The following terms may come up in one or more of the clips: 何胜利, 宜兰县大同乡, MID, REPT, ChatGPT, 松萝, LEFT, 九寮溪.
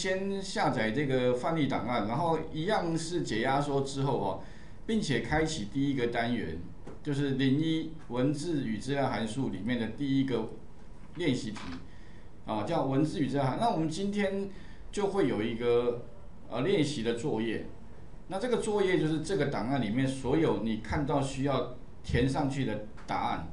先下载这个范例档案，然后一样是解压缩之后哦，并且开启第一个单元，就是01文字与资料函数里面的第一个练习题啊，叫文字与资料函。那我们今天就会有一个练习的作业，那这个作业就是这个档案里面所有你看到需要填上去的答案，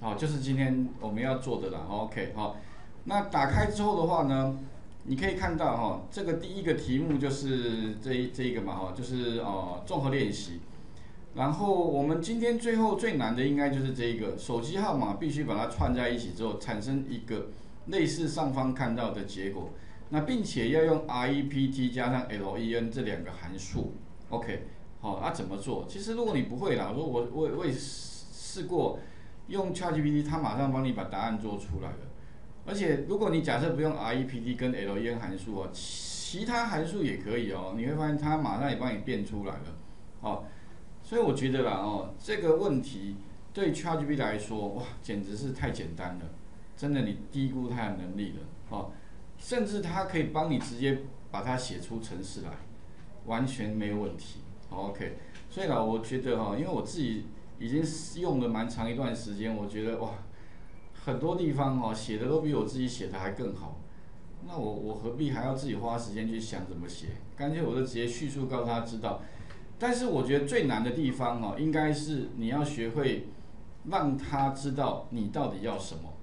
好，就是今天我们要做的啦。OK， 好，那打开之后的话呢？你可以看到哈，这个第一个题目就是这一个嘛哈，就是综合练习。然后我们今天最后最难的应该就是这一个手机号码，必须把它串在一起之后，产生一个类似上方看到的结果。那并且要用 REPT 加上 LEN 这两个函数。OK， 好，怎么做？其实如果你不会啦，我也试过用 ChatGPT， 它马上帮你把答案做出来了。而且，如果你假设不用 REPT 跟 LEN 函数哦，其他函数也可以哦，你会发现它马上也帮你变出来了，哦，所以我觉得啦哦，这个问题对 ChatGPT 来说，哇，简直是太简单了，真的你低估它的能力了，哦，甚至它可以帮你直接把它写出程式来，完全没有问题，哦，OK， 所以啦，我觉得哈，因为我自己已经用了蛮长一段时间，我觉得哇。很多地方哦，写的都比我自己写的还更好，那我何必还要自己花时间去想怎么写？干脆我就直接叙述告诉他知道。但是我觉得最难的地方哦，应该是你要学会让他知道你到底要什么，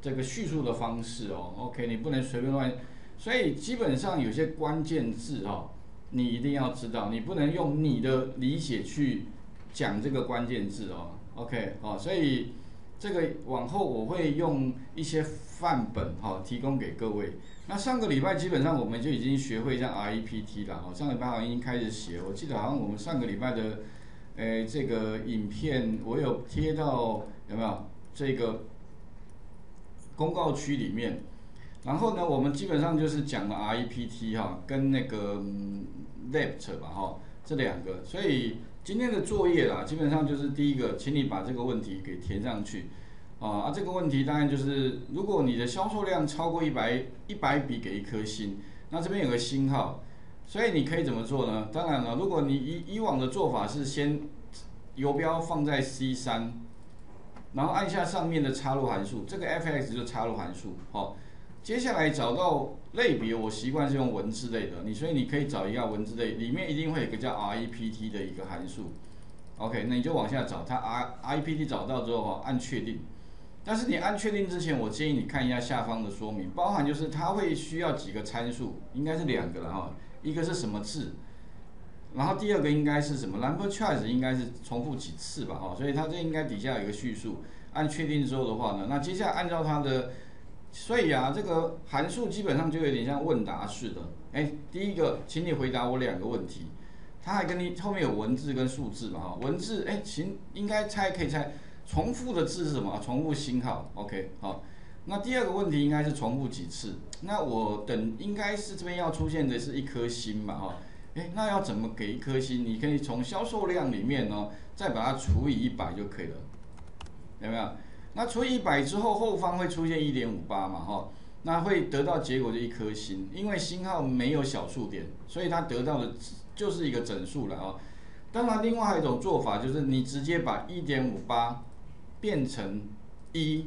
这个叙述的方式哦。OK， 你不能随便乱，所以基本上有些关键字哦，你一定要知道，你不能用你的理解去讲这个关键字哦。OK， 哦，所以。这个往后我会用一些范本哈提供给各位。那上个礼拜基本上我们就已经学会像 REPT 了哈，上个礼拜好像已经开始写。我记得好像我们上个礼拜的，这个影片我有贴到有没有这个公告区里面。然后呢，我们基本上就是讲了 REPT 哈跟那个 LEFT 吧哈这两个，所以。今天的作业啦，基本上就是第一个，请你把这个问题给填上去，这个问题当然就是，如果你的销售量超过100笔给一颗星，那这边有个星号，所以你可以怎么做呢？当然了，如果你以往的做法是先游标放在 C3， 然后按下上面的插入函数，这个 FX 就插入函数，好，接下来找到类别，我习惯是用文字类的，所以你可以找一下文字类，里面一定会有一个叫 REPT 的一个函数。OK， 那你就往下找，它 REPT 找到之后按确定。但是你按确定之前，我建议你看一下下方的说明，包含就是它会需要几个参数，应该是两个了哈，一个是什么字，然后第二个应该是什么 number choice 应该是重复几次吧哈，所以它这应该底下有一个叙述。按确定之后的话呢，那接下来按照它的。所以啊，这个函数基本上就有点像问答式的。第一个，请你回答我两个问题。它还跟你后面有文字跟数字嘛哈，文字请应该可以猜，重复的字是什么？重复星号。OK， 好。那第二个问题应该是重复几次？那我等应该是这边要出现的是一颗星嘛哈。那要怎么给一颗星？你可以从销售量里面呢，再把它除以100就可以了，有没有？那除以100之后，后方会出现 1.58 嘛，哈，那会得到结果就一颗星，因为星号没有小数点，所以它得到的就是一个整数了啊。当然，另外还有一种做法就是你直接把 1.58 变成1，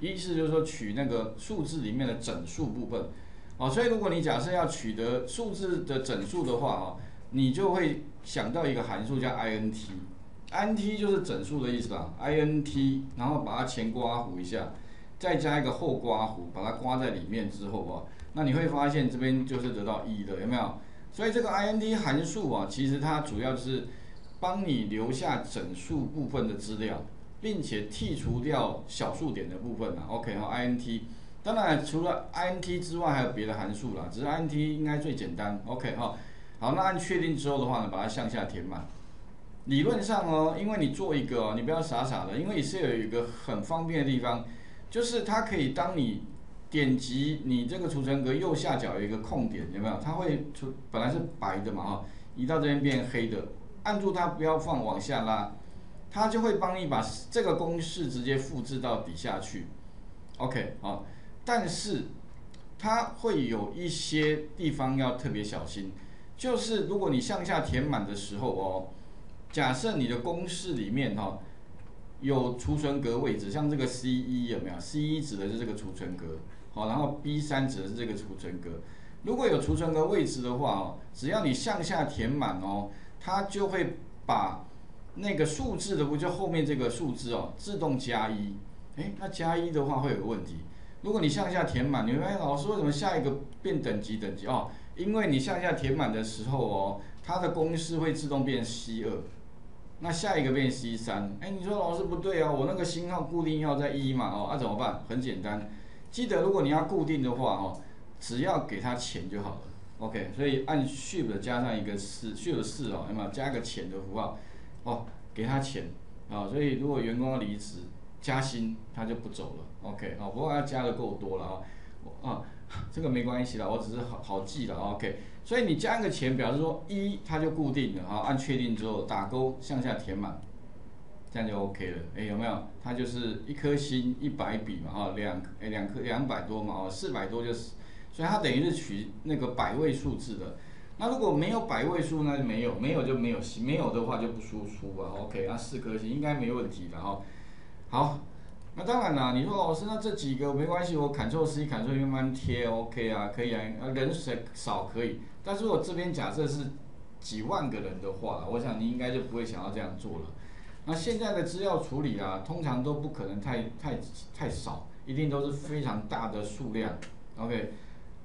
意思就是说取那个数字里面的整数部分啊。所以如果你假设要取得数字的整数的话啊，你就会想到一个函数叫 INT。INT 就是整数的意思啦 ，INT， 然后把它前刮弧一下，再加一个后刮弧，把它刮在里面之后啊，那你会发现这边就是得到1的，有没有？所以这个 INT 函数啊，其实它主要是帮你留下整数部分的资料，并且剔除掉小数点的部分啦。OK， 好 ，INT， 当然除了 INT 之外还有别的函数啦，只是 INT 应该最简单。OK， 好，好，那按确定之后的话呢，把它向下填满。理论上哦，因为你做一个，你不要傻傻的，因为Excel有一个很方便的地方，就是它可以当你点击你这个储存格右下角有一个空点，有没有？它会本来是白的嘛哈，移到这边变黑的，按住它不要放，往下拉，它就会帮你把这个公式直接复制到底下去。OK 啊，但是它会有一些地方要特别小心，就是如果你向下填满的时候哦，假设你的公式里面哈、哦、有储存格位置，像这个 C1 有没有 ？C1 指的是这个储存格，好，然后 B3 指的是这个储存格。如果有储存格位置的话哦，只要你向下填满哦，它就会把那个数字的，不就后面这个数字哦，自动加一。哎，那加一的话会有个问题。如果你向下填满，你会发现老师为什么下一个变等级哦？因为你向下填满的时候哦，它的公式会自动变 C2， 那下一个变 C3。哎，你说老师不对啊，我那个星号固定要在1嘛哦，那、怎么办？很简单，记得如果你要固定的话哦，只要给它钱就好了。OK， 所以按 Shift 加上一个4 ，Shift 4哦，有没有加个钱的符号？哦，给他钱啊、哦，所以如果员工要离职。加薪他就不走了 ，OK 啊、哦，不过他加的够多了啊、哦，啊、这个没关系啦，我只是好记了 ，OK。所以你加一个钱，表示说一它就固定了啊、哦，按确定之后打勾向下填满，这样就 OK 了。哎，有没有？它就是一颗星100笔嘛，哈、哦，200多嘛，哦，400多就是，所以它等于是取那个百位数字的。那如果没有百位数，那就没有就没有，没有的话就不输出啊 ，OK。那4颗星应该没问题的哈。哦好，那当然啦。你说老师，那这几个没关系，我 Ctrl C、Ctrl V 慢慢贴 ，OK 啊，可以啊，人少可以。但是我这边假设是几万个人的话，我想你应该就不会想要这样做了。那现在的资料处理啊，通常都不可能太少，一定都是非常大的数量。OK，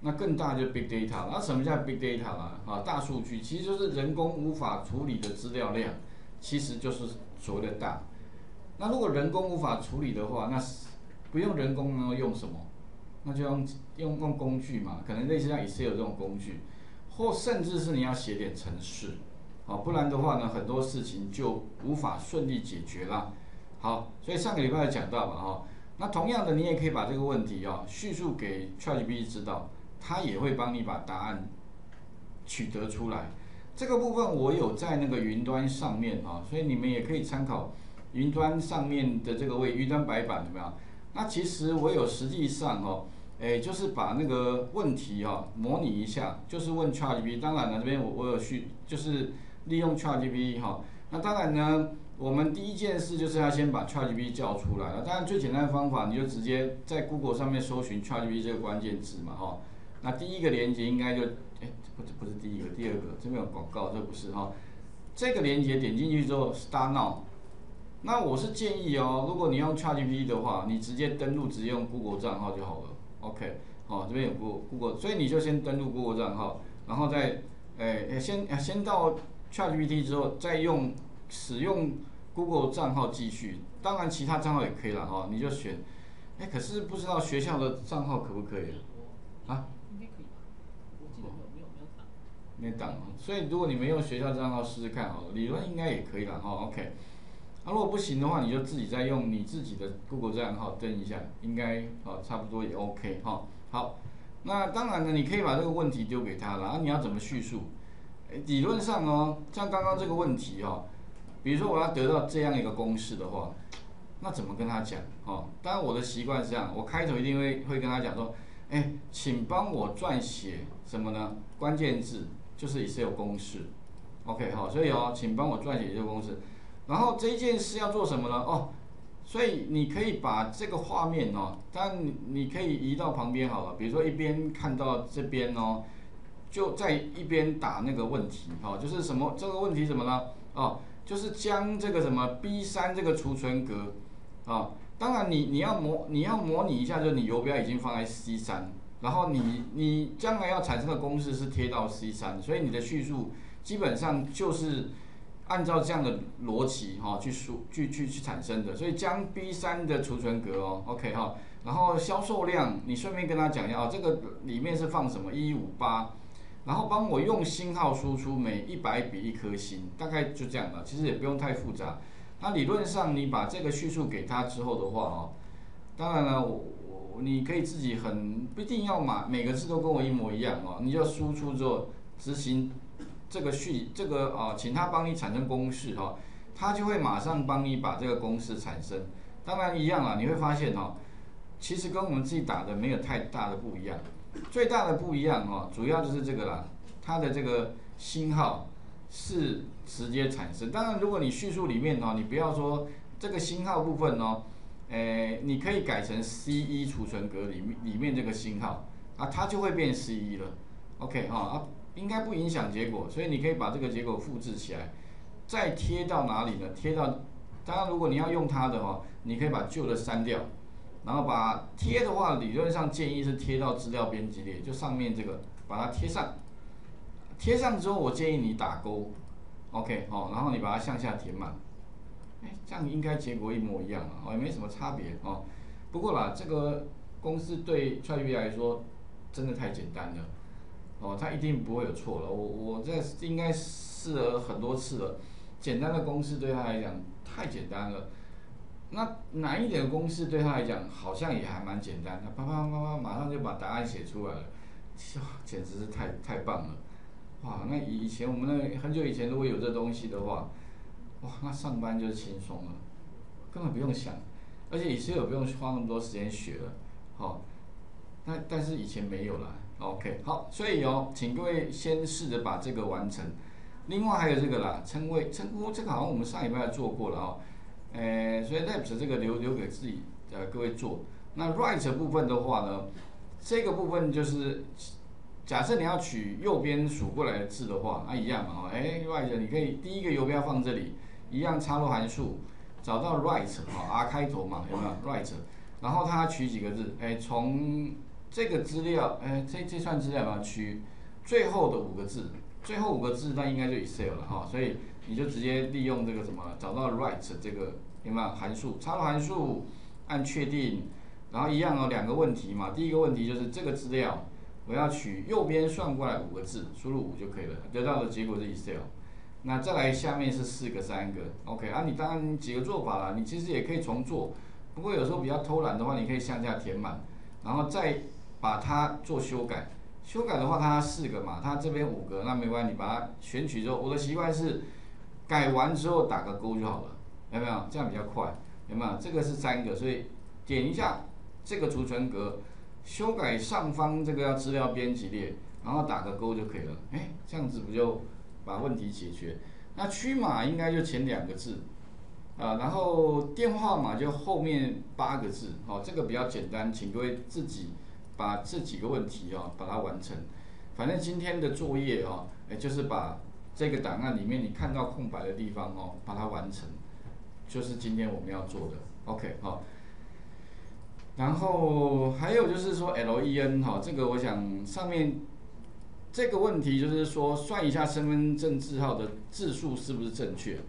那更大就 Big Data。那什么叫 Big Data 啦？啊，大数据其实就是人工无法处理的资料量，其实就是所谓的大。那如果人工无法处理的话，那不用人工能够用什么？那就用工具嘛，可能类似像 Excel 这种工具，或甚至是你要写点程式，好，不然的话呢，很多事情就无法顺利解决啦。好，所以上个礼拜有讲到嘛，哈，那同样的你也可以把这个问题啊、哦、叙述给 ChatGPT 知道，它也会帮你把答案取得出来。这个部分我有在那个云端上面啊、哦，所以你们也可以参考。云端上面的这个云端白板怎么样？那其实我有实际上哦，哎，就是把那个问题哦模拟一下，就是问 ChatGPT。当然了，这边我有就是利用 ChatGPT 哈、哦。那当然呢，我们第一件事就是要先把 ChatGPT 叫出来了。当然最简单的方法，你就直接在 Google 上面搜寻 ChatGPT 这个关键字嘛哈、哦。那第一个连接应该就哎不是第一个，第二个这边有广告，这不是哈、哦。这个连接点进去之后 ，Start Now。那我是建议哦，如果你用 ChatGPT 的话，你直接登录，直接用 Google 账号就好了。OK， 好、哦，这边有 Google， 所以你就先登录 Google 账号，然后再，先到 ChatGPT 之后，再使用 Google 账号继续。当然，其他账号也可以了哈、哦，你就选。哎，可是不知道学校的账号可不可以啊？应该可以吧？我记得没有档。没档啊，所以如果你们用学校账号试试看好了，理论应该也可以了哈、哦。OK。那、啊、如果不行的话，你就自己再用你自己的 Google 账号登一下，应该啊、哦、差不多也 OK 哈、哦。好，那当然呢，你可以把这个问题丢给他了，啊你要怎么叙述？理论上哦，像刚刚这个问题哦，比如说我要得到这样一个公式的话，那怎么跟他讲？哦，当然我的习惯是这样，我开头一定会跟他讲说，哎，请帮我撰写什么呢？关键字就是 Excel 公式 ，OK 好、哦，所以哦，请帮我撰写 Excel 公式。然后这一件事要做什么呢？哦，所以你可以把这个画面哦，但你可以移到旁边好了。比如说一边看到这边哦，就在一边打那个问题哦，就是什么这个问题什么呢？哦，就是将这个什么 B3 这个储存格啊、哦，当然你要模拟一下，就是你游标已经放在 C3， 然后你将来要产生的公式是贴到 C3， 所以你的叙述基本上就是。按照这样的逻辑哈、哦，去产生的，所以将 B3 的储存格哦 ，OK 哈、哦，然后销售量，你顺便跟他讲一下啊、哦，这个里面是放什么158，然后帮我用星号输出每100笔1颗星，大概就这样了，其实也不用太复杂。那理论上你把这个叙述给他之后的话哦，当然了，你可以自己不一定要每个字都跟我一模一样哦，你就输出之后执行。这个啊、请他帮你产生公式哈、哦，他就会马上帮你把这个公式产生。当然一样啦，你会发现哦，其实跟我们自己打的没有太大的不一样。最大的不一样哦，主要就是这个啦，它的这个星号是直接产生。当然，如果你叙述里面哦，你不要说这个星号部分哦，你可以改成 C1 储存格里面这个星号啊，它就会变 C1 了。OK 哈、哦，应该不影响结果，所以你可以把这个结果复制起来，再贴到哪里呢？贴到，当然如果你要用它的话，你可以把旧的删掉，然后把贴的话，理论上建议是贴到资料编辑列，就上面这个把它贴上。贴上之后，我建议你打勾 ，OK 哦，然后你把它向下填满，这样应该结果一模一样啊，也没什么差别哦。不过啦，这个公式对ChatGPT来说真的太简单了。哦，它一定不会有错了。我这应该试了很多次了，简单的公式对他来讲太简单了。那难一点的公式对他来讲好像也还蛮简单，他啪啪啪啪马上就把答案写出来了，简直是太棒了！哇，那以前我们那很久以前如果有这东西的话，哇，那上班就轻松了，根本不用想，而且以前也不用花那么多时间学了。好、哦，那但是以前没有啦。OK， 好，所以哦，请各位先试着把这个完成。另外还有这个啦，称呼这个好像我们上礼拜做过了哦。所以 LEFT 这个留给自己各位做。那 REPT 部分的话呢，这个部分就是假设你要取右边数过来的字的话，那一样嘛哦。REPT 你可以第一个游标放这里，一样插入函数，找到 REPT 哦 ，R 开头嘛，有没有 REPT？ 然后它取几个字？从这个资料，这算资料吗？取最后的5个字，最后5个字那应该就 Excel 了哈、哦，所以你就直接利用这个什么，找到 REPT 这个有没有函数，插入函数，按确定，然后一样哦，2个问题嘛，第一个问题就是这个资料我要取右边算过来5个字，输入5就可以了，得到的结果是 Excel。那再来下面是4个、3个 ，OK 啊，你当然几个做法啦，你其实也可以重做，不过有时候比较偷懒的话，你可以向下填满，然后再把它做修改，修改的话，它4个嘛，它这边5个，那没关系，你把它选取之后，我的习惯是改完之后打个勾就好了，有没有？这样比较快，有没有？这个是3个，所以点一下这个储存格，修改上方这个资料编辑列，然后打个勾就可以了。这样子不就把问题解决？那区码应该就前2个字，然后电话号码就后面8个字，哦，这个比较简单，请各位自己把这几个问题哦，把它完成。反正今天的作业哦，就是把这个档案里面你看到空白的地方哦，把它完成，就是今天我们要做的。OK 好、哦。然后还有就是说 LEN 哈、哦，这个我想上面这个问题就是说算一下身份证字号的字数是不是正确。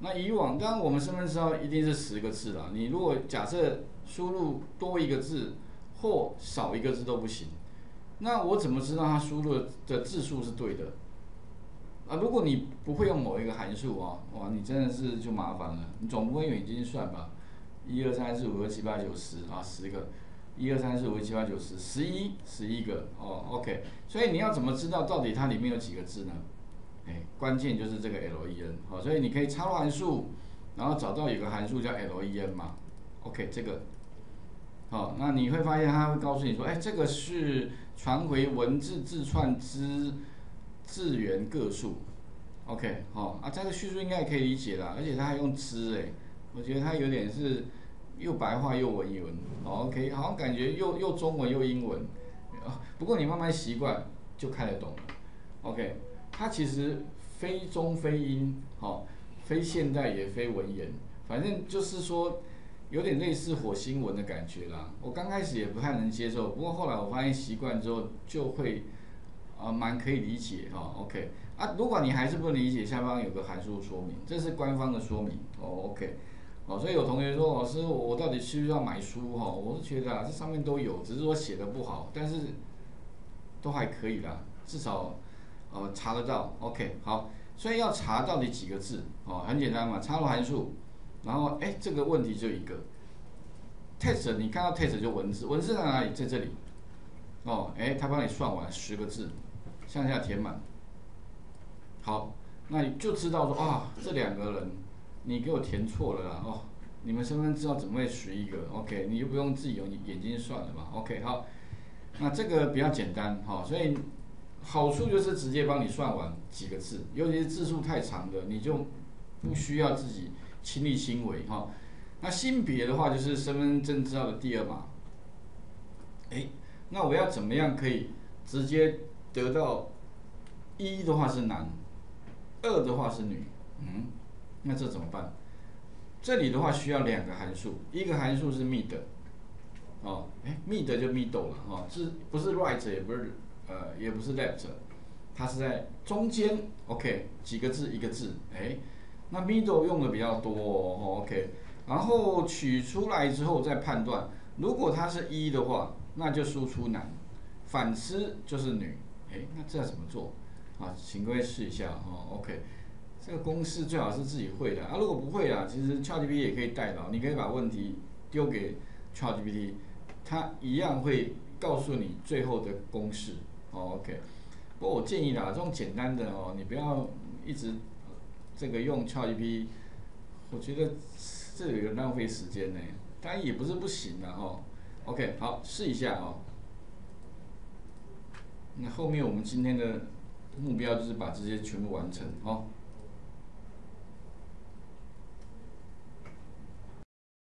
那以往当然我们身份证字号一定是10个字啦，你如果假设输入多1个字。或少1个字都不行，那我怎么知道它输入的字数是对的？啊，如果你不会用某一个函数啊，哇，你真的是就麻烦了。你总不会用眼睛算吧？1、2、3、4、5、6、7、8、9、10啊，10个，1、2、3、4、5、6、7、8、9、10，11个哦 ，OK。所以你要怎么知道到底它里面有几个字呢？关键就是这个 LEN 好，所以你可以插入函数，然后找到有个函数叫 LEN 嘛 ，OK 这个。好、哦，那你会发现它会告诉你说，这个是传回文字字串之字元个数 ，OK， 好、哦、啊，这个叙述应该也可以理解啦，而且它还用之我觉得它有点是又白话又文言文、哦、，OK， 好像感觉又中文又英文，不过你慢慢习惯就看得懂了 ，OK， 它其实非中非英，好、哦，非现代也非文言，反正就是说。有点类似火星文的感觉啦，我刚开始也不太能接受，不过后来我发现习惯之后就会，蛮可以理解哈、哦。OK， 啊，如果你还是不能理解，下方有个函数说明，这是官方的说明哦。OK， 哦，所以有同学说，老师，我到底需不需要买书哈、哦？我是觉得啊，这上面都有，只是我写的不好，但是都还可以啦，至少查得到。OK， 好，所以要查到底几个字哦，很简单嘛，插入函数。然后，这个问题就一个 ，text， 你看到 text 就文字，文字在哪里？在这里。哦，他帮你算完10个字，向下填满。好，那你就知道说，啊、哦，这2个人，你给我填错了啦，哦，你们身份证知道怎么会11个 ？OK， 你就不用自己用眼睛算了嘛。OK， 好，那这个比较简单哈，所以好处就是直接帮你算完几个字，尤其是字数太长的，你就不需要自己亲力亲为哈。那性别的话就是身份证资料的第二码。哎，那我要怎么样可以直接得到一的话是男，二的话是女，嗯，那这怎么办？这里的话需要两个函数，一个函数是 mid， 哦，哎 ，mid 就 middle 了哦，是不是 right 也不是也不是 left， 它是在中间 ，OK， 几个字一个字，哎，那 middle 用的比较多哦 ，OK， 然后取出来之后再判断，如果它是一的话，那就输出男，反之就是女，哎，那这要怎么做？啊，请各位试一下哦 ，OK。这个公式最好是自己会的啊，如果不会啊，其实 ChatGPT 也可以代劳，你可以把问题丢给 ChatGPT， 它一样会告诉你最后的公式。哦、OK， 不过我建议啦，这种简单的哦，你不要一直这个用 ChatGPT， 我觉得这有浪费时间呢。当然也不是不行的哦。OK， 好，试一下哦。那后面我们今天的目标就是把这些全部完成哦。